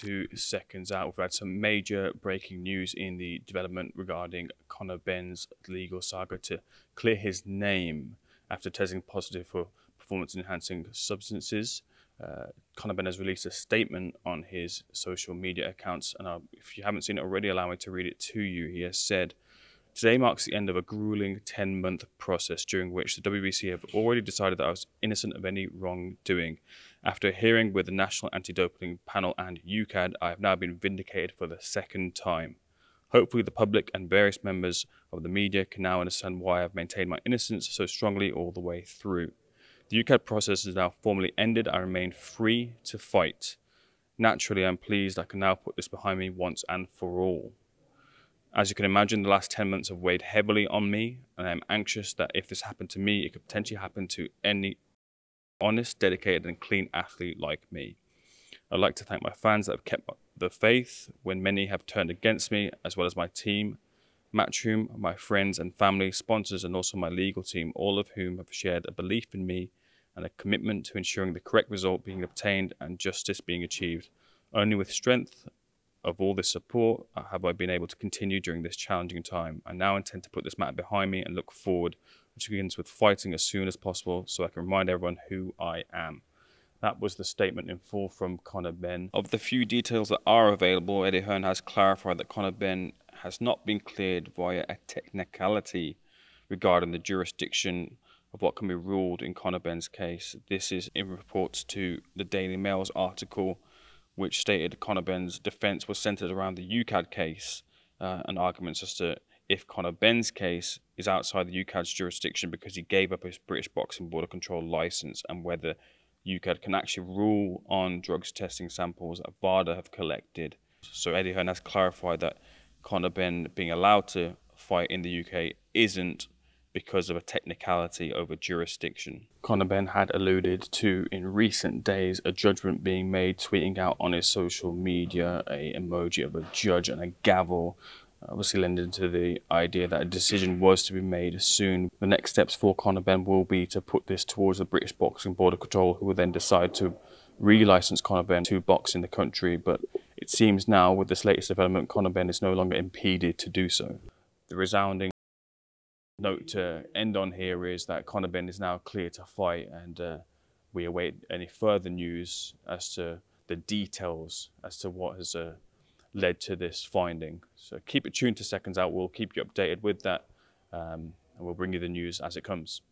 to Seconds Out. We've had some major breaking news in the development regarding Conor Benn's legal saga to clear his name after testing positive for performance-enhancing substances. Conor Benn has released a statement on his social media accounts, and if you haven't seen it already, allow me to read it to you. He has said, "Today marks the end of a grueling 10-month process during which the WBC have already decided that I was innocent of any wrongdoing. After a hearing with the National Anti-Doping Panel and UKAD, I have now been vindicated for the second time. Hopefully the public and various members of the media can now understand why I've maintained my innocence so strongly all the way through. The UKAD process is now formally ended. I remain free to fight. Naturally, I'm pleased I can now put this behind me once and for all. As you can imagine, the last 10 months have weighed heavily on me, and I am anxious that if this happened to me, it could potentially happen to any honest, dedicated and clean athlete like me. I'd like to thank my fans that have kept the faith when many have turned against me, as well as my team, Matchroom, my friends and family, sponsors and also my legal team, all of whom have shared a belief in me and a commitment to ensuring the correct result being obtained and justice being achieved. Only with strength of all this support have I been able to continue during this challenging time. I now intend to put this matter behind me and look forward, which begins with fighting as soon as possible so I can remind everyone who I am." That was the statement in full from Conor Benn. Of the few details that are available, Eddie Hearn has clarified that Conor Benn has not been cleared via a technicality regarding the jurisdiction of what can be ruled in Conor Benn's case. This is in reports to the Daily Mail's article which stated Conor Benn's defence was centred around the UKAD case and arguments as to if Conor Benn's case is outside the UKAD's jurisdiction because he gave up his British Boxing Board of Control licence, and whether UKAD can actually rule on drugs testing samples that VADA have collected. So Eddie Hearn has clarified that Conor Benn being allowed to fight in the UK isn't because of a technicality over jurisdiction. Conor Benn had alluded to, in recent days, a judgment being made, tweeting out on his social media a emoji of a judge and a gavel, obviously lending to the idea that a decision was to be made soon. The next steps for Conor Benn will be to put this towards the British Boxing Board of Control, who will then decide to relicense Conor Benn to box in the country, but it seems now, with this latest development, Conor Benn is no longer impeded to do so. The resounding note to end on here is that Conor Benn is now clear to fight, and we await any further news as to the details as to what has led to this finding. So keep it tuned to Seconds Out. We'll keep you updated with that, and we'll bring you the news as it comes.